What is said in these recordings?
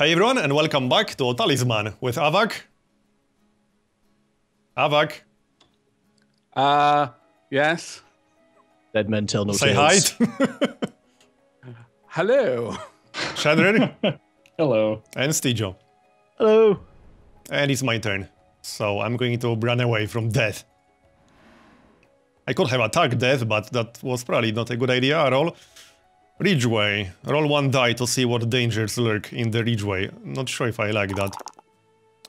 Hi everyone and welcome back to Talisman with Aavak. Aavak. Yes. Dead men tell no tales. Say hi. Hello. Shadrin. Hello. And Steejo. Hello. And it's my turn. So I'm going to run away from death. I could have attacked death, but that was probably not a good idea at all. Ridgeway. Roll one die to see what dangers lurk in the Ridgeway. Not sure if I like that.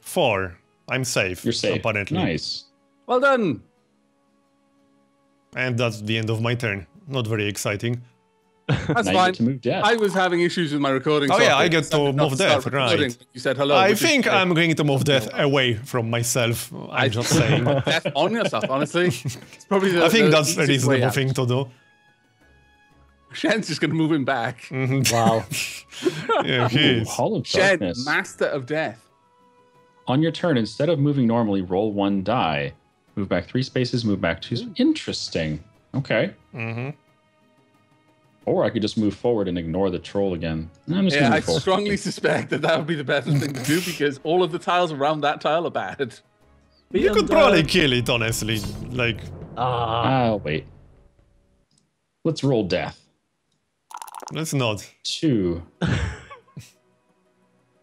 4. I'm safe. You're safe. Apparently. Nice. Well done. And that's the end of my turn. Not very exciting. That's fine. I was having issues with my recording. Oh, software. Yeah, I get to move death, right? You said hello. I think I'm going to move death away from myself. I'm just saying. Death on yourself, honestly. It's probably the, I think that's a reasonable thing to do. Shen's just going to move him back. Mm-hmm. Wow. Yeah, he is. Shen, master of death. On your turn, instead of moving normally, roll one die. Move back 3 spaces, move back 2. Ooh. Interesting. Okay. Mm-hmm. Or I could just move forward and ignore the troll again. I'm just I strongly suspect that that would be the best thing to do because all of the tiles around that tile are bad. You could probably kill it, honestly. Like, I'll wait. Let's roll death. Let's not. 2. All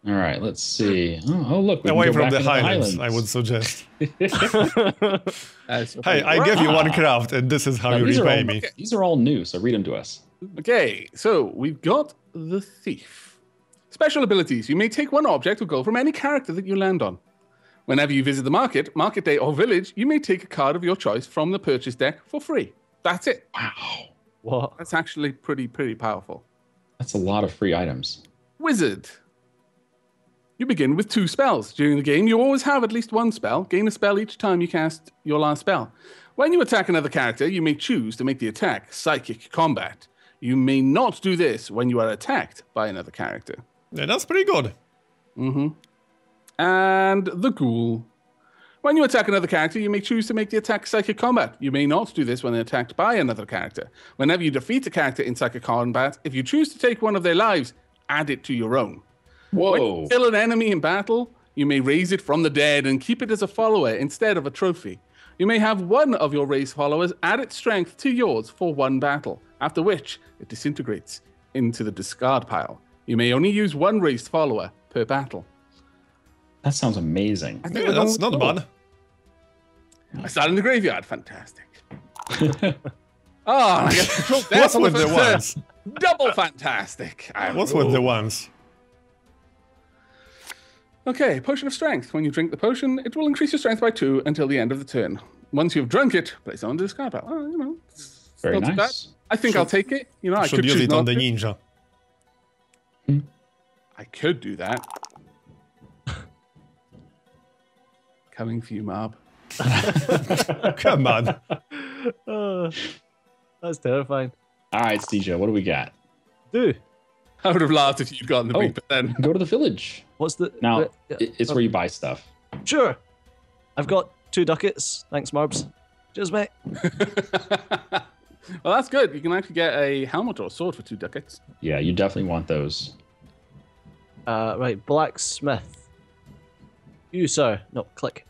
right, let's see. Oh look, we away from the highlands, I would suggest. Hey, I gave you one craft, and this is how you repay me. These are all new, so read them to us. Okay, so we've got the thief. Special abilities: you may take one object or gold from any character that you land on. Whenever you visit the market, market day, or village, you may take a card of your choice from the purchase deck for free. That's it. Wow. What? That's actually pretty powerful. That's a lot of free items. Wizard. You begin with 2 spells. During the game, you always have at least 1 spell. Gain a spell each time you cast your last spell. When you attack another character, you may choose to make the attack psychic combat. You may not do this when you are attacked by another character. Yeah, that's pretty good. Mm-hmm. And the ghoul. When you attack another character, you may choose to make the attack psychic combat. You may not do this when attacked by another character. Whenever you defeat a character in psychic combat, if you choose to take one of their lives, add it to your own. Whoa. When you kill an enemy in battle, you may raise it from the dead and keep it as a follower instead of a trophy. You may have one of your raised followers add its strength to yours for 1 battle, after which it disintegrates into the discard pile. You may only use 1 raised follower per battle. That sounds amazing. Yeah, that's not bad. I started in the graveyard. Fantastic. I get to control death. What's with the ones? Double fantastic. What's with the ones? Okay, potion of strength. When you drink the potion, it will increase your strength by 2 until the end of the turn. Once you've drunk it, place it on the discard pile. Oh, you know, it's very nice. I think I'll take it. You know, I could use it on the ninja. I could do that. Coming for you, Marb. Come on. That's terrifying. All right, Steejo, what do we got? Dude, I would have laughed if you'd gotten the beat, but then go to the village. What's the now? It's where you buy stuff. Sure, I've got 2 ducats. Thanks, Marbs. Cheers, mate. Well, that's good. You can actually get a helmet or a sword for 2 ducats. Yeah, you definitely want those. Right, blacksmith. You, sir. No, click.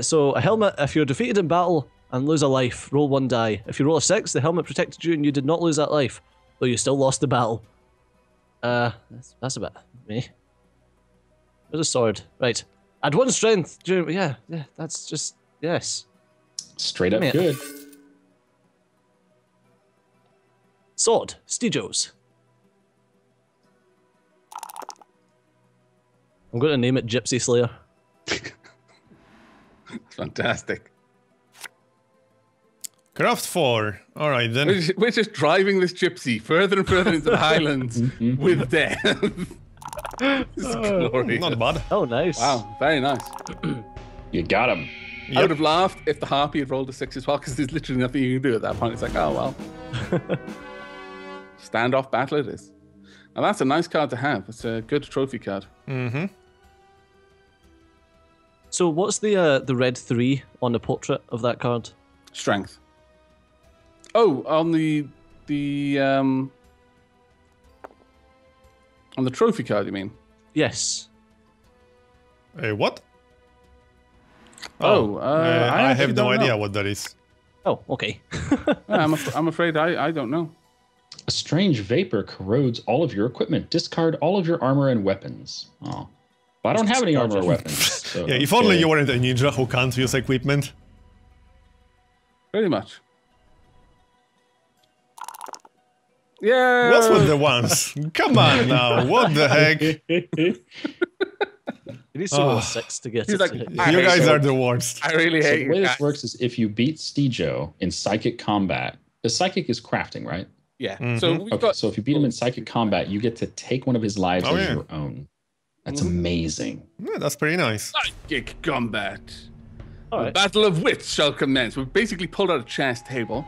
So, a helmet, if you're defeated in battle and lose a life, roll 1 die. If you roll a 6, the helmet protected you and you did not lose that life, though you still lost the battle. That's a bit me. There's a sword. Right. Add 1 strength. Yeah, that's just, yes. Straight up good. Sword. Steejo's. I'm going to name it Gypsy Slayer. Fantastic. Craft 4. All right, then. We're just driving this gypsy further and further into the highlands with death. This is glorious. Not bad. Oh, nice. Wow, very nice. You got him. Yep. I would have laughed if the harpy had rolled a 6 as well, because there's literally nothing you can do at that point. It's like, oh, well. Standoff battle it is. Now, that's a nice card to have. It's a good trophy card. Mm-hmm. So what's the red 3 on the portrait of that card? Strength. Oh, on the On the trophy card, you mean? Yes. Hey, what? Oh, I have no idea what that is. Oh, okay. I'm afraid I don't know. A strange vapor corrodes all of your equipment. Discard all of your armor and weapons. Oh. But I don't have any armor or weapons. So, yeah, if only you weren't a ninja who can't use equipment. Pretty much. Yeah. What was the ones? Come on now, what the heck? It is so sex to get. Like, you guys are the worst. I really hate you. The way this works is if you beat Steejo in psychic combat, the psychic is crafting, right? Yeah. Mm-hmm. So we've so if you beat him in psychic combat, you get to take one of his lives as your own. That's amazing. Yeah, that's pretty nice. Psychic combat. Right. The battle of wits shall commence. We've basically pulled out a chess table.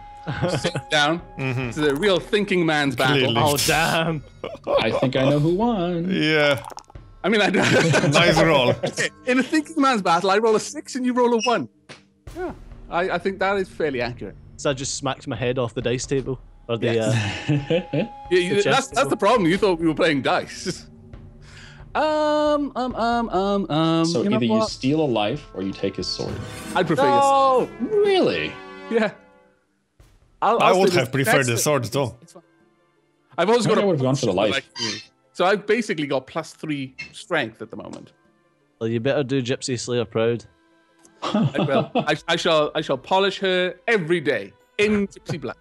Sit down. Mm-hmm. This is a real thinking man's battle. Clearly. Oh, damn. I think I know who won. Yeah. I mean, I don't. Nice roll. In a thinking man's battle, I roll a 6 and you roll a 1. Yeah. I think that is fairly accurate. So I just smacked my head off the dice table. Or the, that's the problem. You thought we were playing dice. So either you steal a life or you take his sword. I'd prefer this. Oh, really? Yeah. I would have preferred the sword, though. I've always got. I would have gone for the life. So I've basically got +3 strength at the moment. Well, you better do Gypsy Slayer proud. I will. I shall polish her every day in Gypsy Black.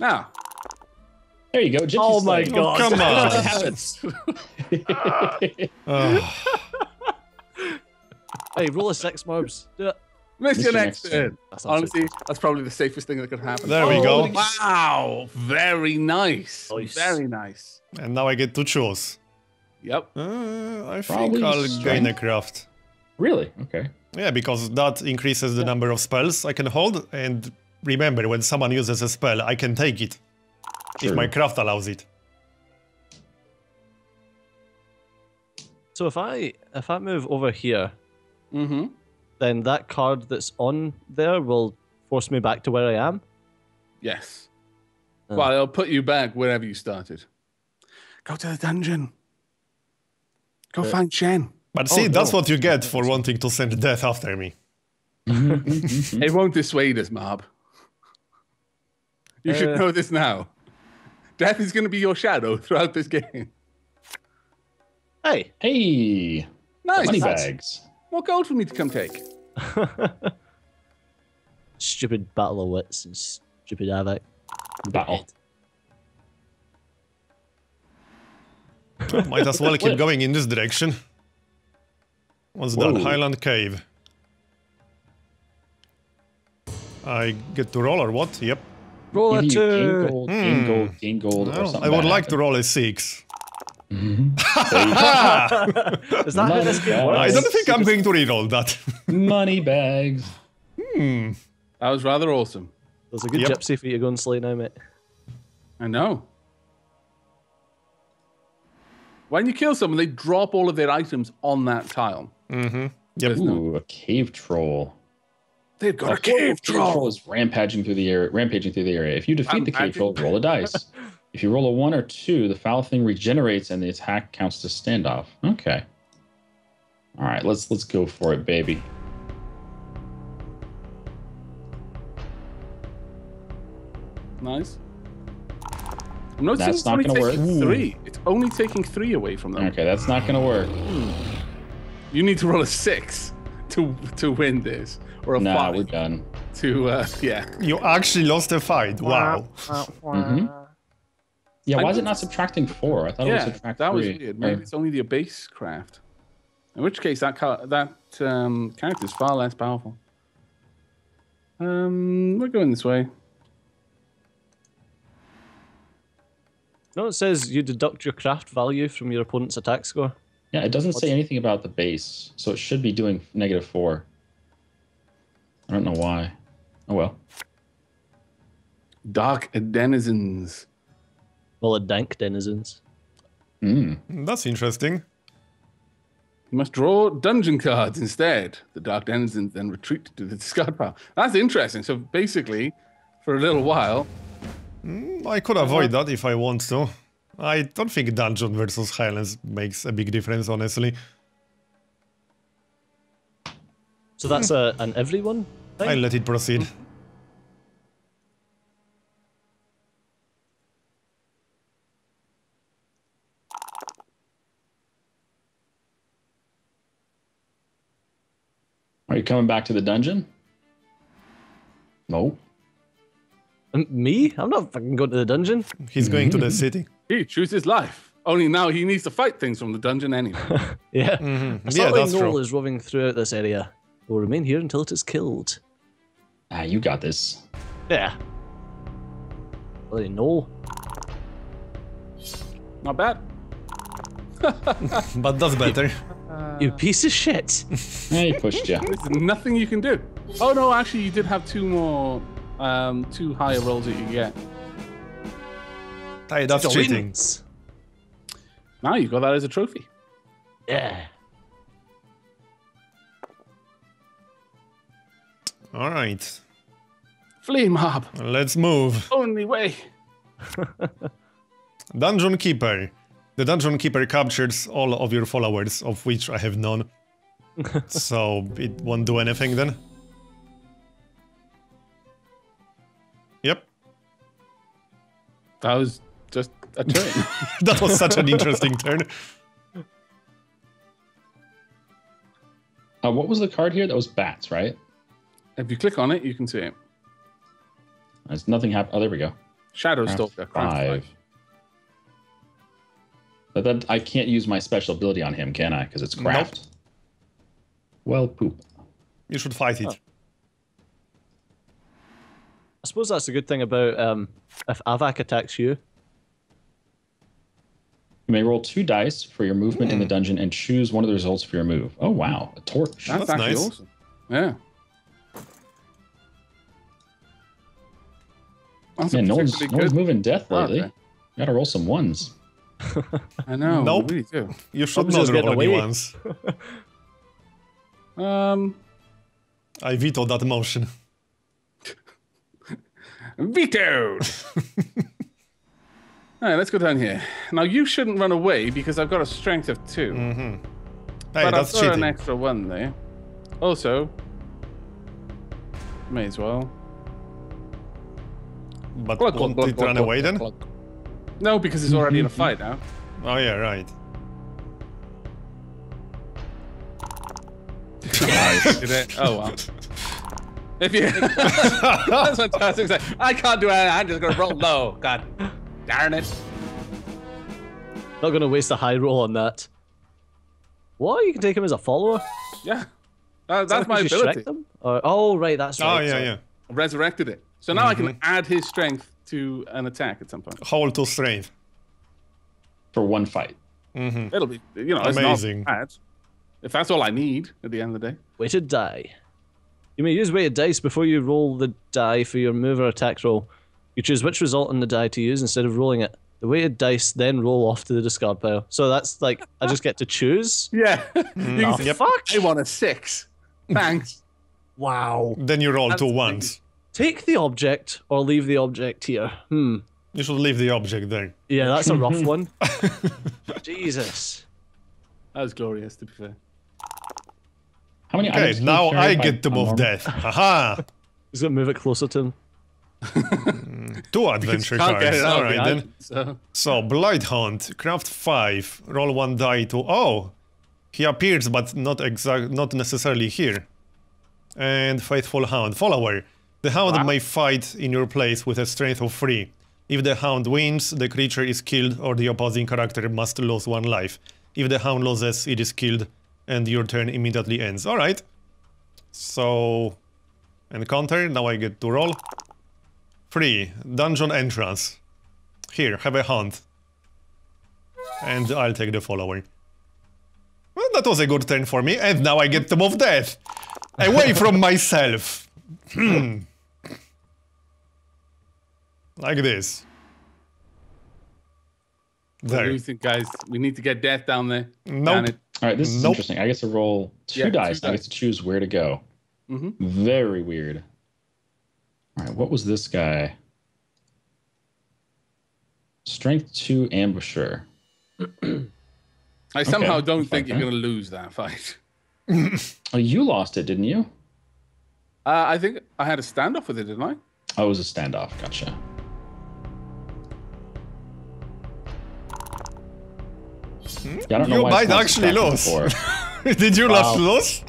Now. There you go, Gypsy Slayer. God! Come on! What happens? Hey, roll a 6, Marbs. Do it. Miss your next turn. Honestly, that's probably the safest thing that could happen. There we go. Wow. Very nice. Very nice. And now I get to choose. Yep. I think I'll gain a craft. Really? Okay. Yeah, because that increases the number of spells I can hold. And remember, when someone uses a spell, I can take it. True. If my craft allows it. So if I move over here. Mm-hmm. Then that card that's on there will force me back to where I am? Yes. Well, it'll put you back wherever you started. Go to the dungeon. Go find Shen. But see, that's what you get for wanting to send death after me. It won't dissuade us, Marb. You should know this now. Death is going to be your shadow throughout this game. Hey. Hey. Nice. Money bags. More gold for me to come take. Stupid battle of wits and stupid Aavak. Battle. Might as well keep going in this direction. What's that? Highland Cave. I get to roll or what? Yep. Roll a 2. Gain gold. Or something. I would like to roll a 6. Mm-hmm. Is that how this game works? I don't think I'm going to read all that. Money bags. Hmm. That was rather awesome. There's a good gypsy for you to go and slay now, mate. I know. When you kill someone, they drop all of their items on that tile. Mm-hmm. Yep. Ooh, a cave troll. They've got a cave troll. Cave troll is rampaging through the area. If you defeat the cave troll, roll a dice. If you roll a 1 or 2, the foul thing regenerates and the attack counts to standoff. Okay. All right, let's go for it, baby. Nice. I'm noticing that's not going to work. 3. It's only taking 3 away from them. Okay, that's not going to work. You need to roll a 6 to win this, or a 5. Nah, we're done. To you actually lost a fight. Wow. Mm-hmm. Yeah, why is it not subtracting 4? I thought it was subtracting 3. That was weird. Maybe it's only the base craft. In which case, that character is far less powerful. We're going this way. No, it says you deduct your craft value from your opponent's attack score. Yeah, it doesn't say anything about the base, so it should be doing -4. I don't know why. Oh, well. Dark denizens. Well, a dank denizens. That's interesting. You must draw dungeon cards instead. The dark denizens then retreat to the discard pile. That's interesting. So basically, for a little while... I could avoid that if I want to. I don't think dungeon versus highlands makes a big difference, honestly. So that's an everyone thing? I'll let it proceed. Are you coming back to the dungeon? No. Me? I'm not fucking going to the dungeon. He's going to the city. He chooses life. Only now he needs to fight things from the dungeon anyway. Yeah. Mm-hmm. Yeah, that's true. Is roving throughout this area. We'll remain here until it is killed. Ah, you got this. Yeah. Well, no. Not bad. But that's better. You piece of shit. Yeah, he pushed you. There's nothing you can do. Oh no, actually, you did have two more... two higher rolls that you get. Hey, that's cheating. Now you got that as a trophy. Yeah. All right. Flea mob. Let's move. Only way. Dungeon Keeper. The Dungeon Keeper captures all of your followers, of which I have none. So it won't do anything then. Yep. That was just a turn. That was such an interesting turn. What was the card here? That was bats, right? If you click on it, you can see it. There's nothing happened. Oh, there we go. Shadow Stalker. Five. But that, I can't use my special ability on him, can I? Because it's craft. Nope. Well, poop. You should fight it. I suppose that's a good thing about if Aavak attacks you. You may roll 2 dice for your movement in the dungeon and choose one of the results for your move. Oh, wow. A torch. That's actually nice. Awesome. Yeah. That's no one's moving death lately. Okay. Gotta roll some ones. I know. Nope. Really do. You should not roll any ones. I veto that motion. Vetoed! Alright, let's go down here. Now, you shouldn't run away because I've got a strength of 2. Mm-hmm. Hey, but that's cheating. An extra 1 there. Also, may as well. But won't it run away then? No, because it's already in a fight now. Oh, yeah, right. Oh, well. If you, that's fantastic. Like, I can't do anything. I'm just gonna roll low. God, darn it! Not gonna waste a high roll on that. What? You can take him as a follower? Yeah, that's my ability. Oh, right, that's right. Oh yeah, yeah. I resurrected it. So now I can add his strength to an attack at some point. Hold to strength for 1 fight. Mm-hmm. It'll be, you know, amazing. It's not bad. If that's all I need at the end of the day. Way to die. You may use weighted dice before you roll the die for your move or attack roll. You choose which result on the die to use instead of rolling it. The weighted dice then roll off to the discard pile. So that's like, I just get to choose? Yeah. No. Yep. Fuck. I want a 6. Thanks. Wow. Then you roll 2 ones. Take the object or leave the object here. Hmm. You should leave the object there. Yeah, that's a rough one. Jesus. That was glorious, to be fair. How many okay, now I get to move death. Haha! He's gonna move it closer to him. 2 adventure cards. Alright then. So, Blight Hunt, craft 5, roll 1 die to. Oh! He appears, but not necessarily here. And Faithful Hound, follower. The Hound may fight in your place with a strength of 3. If the Hound wins, the creature is killed or the opposing character must lose 1 life. If the Hound loses, it is killed. And your turn immediately ends. Alright. So... Encounter, now I get to roll. 3. Dungeon entrance. Here, have a hunt. And I'll take the follower. Well, that was a good turn for me, and now I get to move death! Away from myself! Like this. There. What do you think, guys? We need to get death down there. Nope. All right, this is interesting. I get to roll 2 dice. I get to choose where to go. Very weird. All right, what was this guy? Strength 2 Ambusher. I somehow don't think you're going to lose that fight. Oh, you lost it, didn't you? I think I had a standoff with it, didn't I? Oh, it was a standoff. Gotcha. Yeah, I don't know why might actually lose. Did you lose?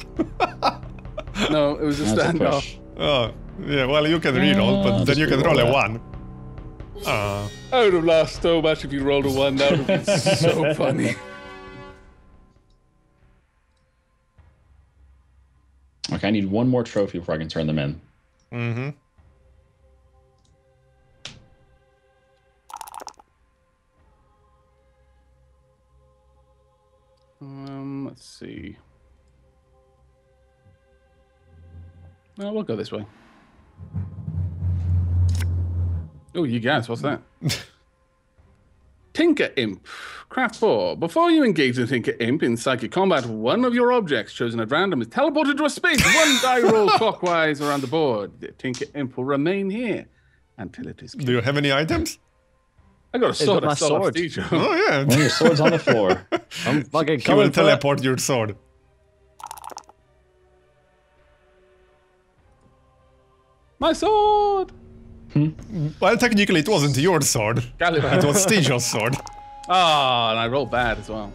No, it was a standoff. Oh, yeah. Well, you can reroll, but then you can roll a 1. I would have laughed so much if you rolled a 1. That would have been so funny. Okay, I need one more trophy before I can turn them in. Mm-hmm. Let's see. No, we'll go this way. Oh, you guys, what's that? Tinker Imp. Craft 4. Before you engage the Tinker Imp in psychic combat, one of your objects chosen at random is teleported to a space. One die roll clockwise around the board. The Tinker Imp will remain here until it is killed. Do you have any items? I got a sword. I stole off Steejo. Oh, yeah. Well, your sword's on the floor. I'm fucking coming. You will teleport your sword. My sword! Well, technically it wasn't your sword. It was Steejo's sword. Ah, and I rolled bad as well.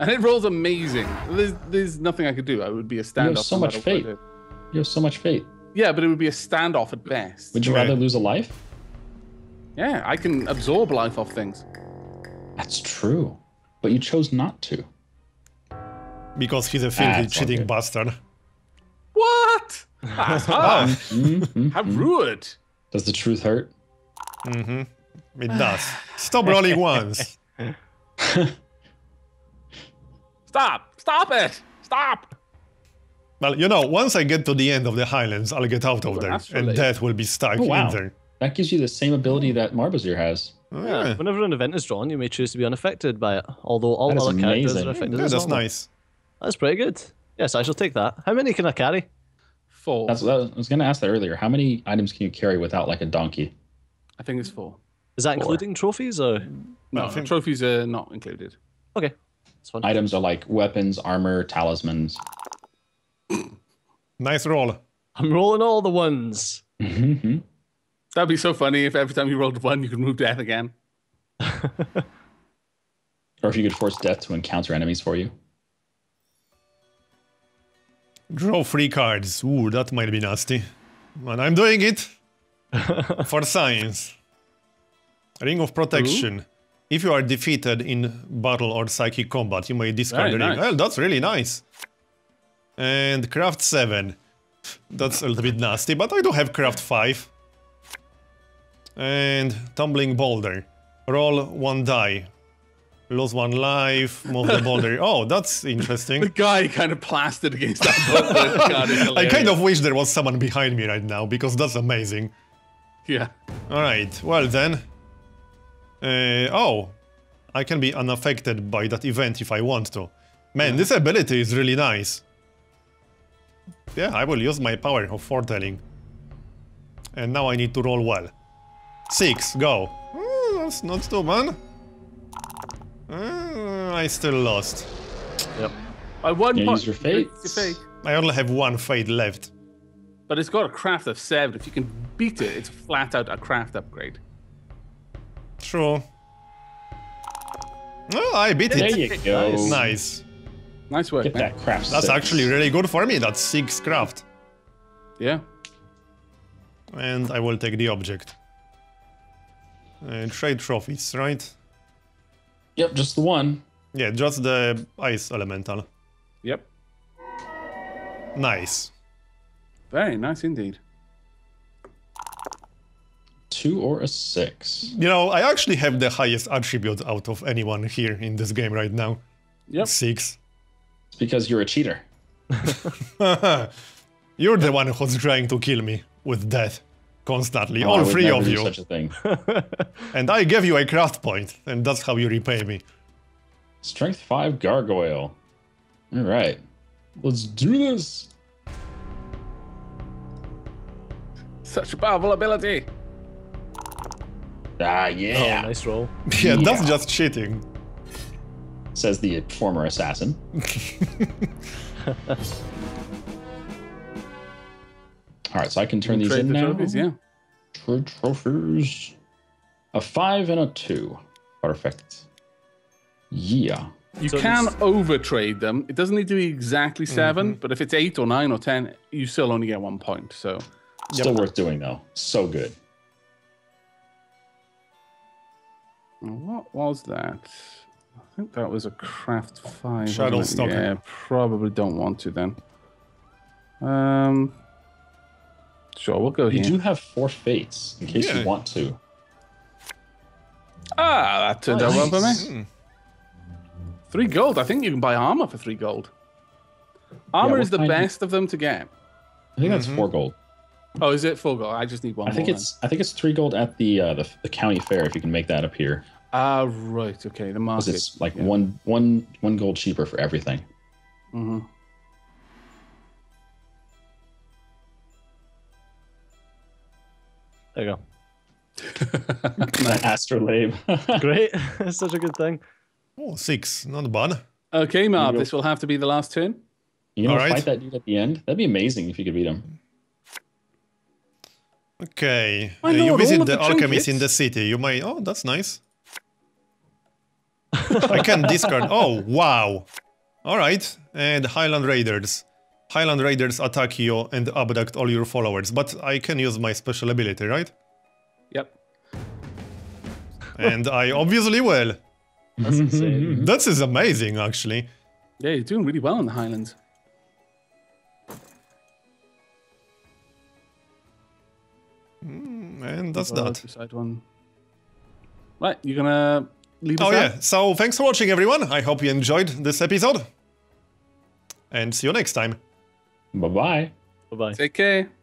And it rolls amazing. There's nothing I could do. I would be a standoff. You have so much fate. You have so much fate. Yeah, but it would be a standoff at best. Would you rather lose a life? Yeah, I can absorb life off things. That's true. But you chose not to. Because he's a filthy cheating bastard. What? That's hard. How rude. Does the truth hurt? Mm-hmm. It does. Stop rolling ones. Stop. Stop it. Stop. Well, you know, once I get to the end of the Highlands, I'll get out of there. And that will be stuck in there. That gives you the same ability that Marbozir has. Oh, yeah. Whenever an event is drawn, you may choose to be unaffected by it, although all other characters are affected as well. That's nice. That's pretty good. Yes, I shall take that. How many can I carry? 4. That's, I was going to ask that earlier. How many items can you carry without, like, a donkey? I think it's 4. Is that including trophies? Or? No, trophies are not included. Okay. That's fine. Items are, like, weapons, armor, talismans. Nice roll. I'm rolling all the ones. Mm-hmm. That'd be so funny if every time you rolled 1, you could move death again. Or if you could force death to encounter enemies for you. Draw 3 cards. Ooh, that might be nasty. And I'm doing it for science. Ring of Protection. Ooh. If you are defeated in battle or psychic combat, you may discard the ring. Nice. Well, that's really nice. And craft 7. That's a little bit nasty, but I do have craft 5. And Tumbling Boulder. Roll 1 die. Lose 1 life, move the boulder. Oh, that's interesting. The guy kind of plastered against that boulder. God, I kind of wish there was someone behind me right now, because that's amazing. Yeah. Alright, well then. Oh, I can be unaffected by that event if I want to. Man, this ability is really nice. Yeah, I will use my power of foretelling. And now I need to roll well. 6, go. That's not too bad. I still lost. Yep. By 1 point. Use your fate. I only have 1 fate left. But it's got a craft of 7. If you can beat it, it's flat out a craft upgrade. True. Well, I beat it. There you go. Nice. Nice work. Get that craft. That's actually really good for me. That's 6 craft. Yeah. And I will take the object. Trade trophies, right? Yep, just the 1. Yeah, just the ice elemental. Yep. Nice. Very nice indeed. 2 or a 6. You know, I actually have the highest attribute out of anyone here in this game right now. Yep. 6. It's because you're a cheater. You're the one who's trying to kill me with death. Constantly, all 3 of you. Such a thing. And I give you a craft point, and that's how you repay me. Strength 5 gargoyle. All right, let's do this. Such a powerful ability. Ah, yeah. Oh, nice roll. Yeah, that's just cheating. Says the former assassin. All right, so I can turn these in the now. Trophies, yeah. Trade trophies. A 5 and a 2. Perfect. Yeah. You so can overtrade them. It doesn't need to be exactly 7, but if it's 8 or 9 or 10, you still only get 1 point. So still worth doing though. So good. What was that? I think that was a craft 5. Shuttle stocking. Yeah, probably don't want to then. Sure, we'll go here. You do have 4 fates in case you want to. Ah, that turned out well for me. 3 gold. I think you can buy armor for 3 gold. Armor is the best of them to get. I think that's 4 gold. Oh, is it 4 gold? I just need 1 more. I think it's 3 gold at the county fair if you can make that appear. Ah, right. Okay, the market. Because it's like one gold cheaper for everything. Mm-hmm. There you go. Astrolabe. Great. That's such a good thing. Oh, 6. Not bad. Okay, Marv, this will have to be the last turn. You know, fight that dude at the end? That'd be amazing if you could beat him. Okay. You visit the alchemist in the city. You might... Oh, that's nice. I can discard. Oh, wow. All right. And Highland Raiders. Highland Raiders attack you and abduct all your followers. But I can use my special ability, right? Yep. And I obviously will. That's insane. This is amazing, actually. Yeah, you're doing really well in the Highlands. And that's that. One. Right, you're gonna leave us out? So thanks for watching, everyone. I hope you enjoyed this episode. And see you next time. Bye-bye. Bye-bye. Take care.